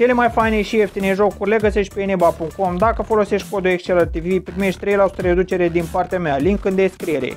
Cele mai faine și ieftine jocuri le găsești pe eneba.com. Dacă folosești codul ExcelerTV, primești 3% reducere din partea mea. Link în descriere.